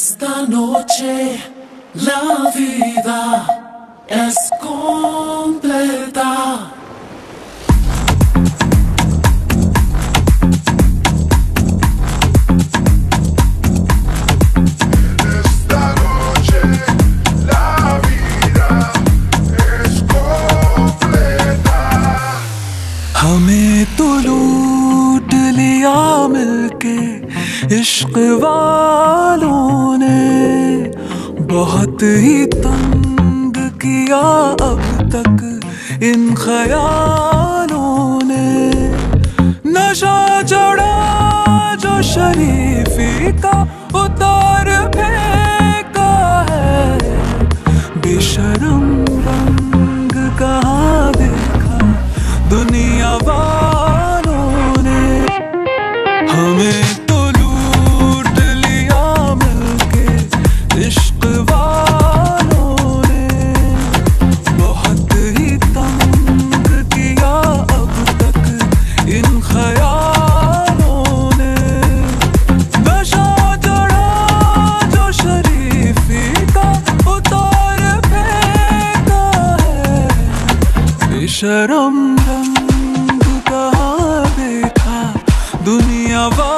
Esta noche la vida es completa. हमें तो लूट लिया मिलके इश्क वालों ने, बहुत ही तंग किया अब तक इन ख्यालों ने। नशा चढ़ा जो शरीफी का उतार फेंका है, बेशरम रंग कहाँ देखा दुनिया वालों ने। हमें तो लूट लिया मिलके इश्क वालों ने, बहुत ही तंग किया अब तक इन ख्यालों ने। नशा चढ़ा जो शरीफी का उतार फेंका है, बेशरम रंग कहाँ देखा दुनिया।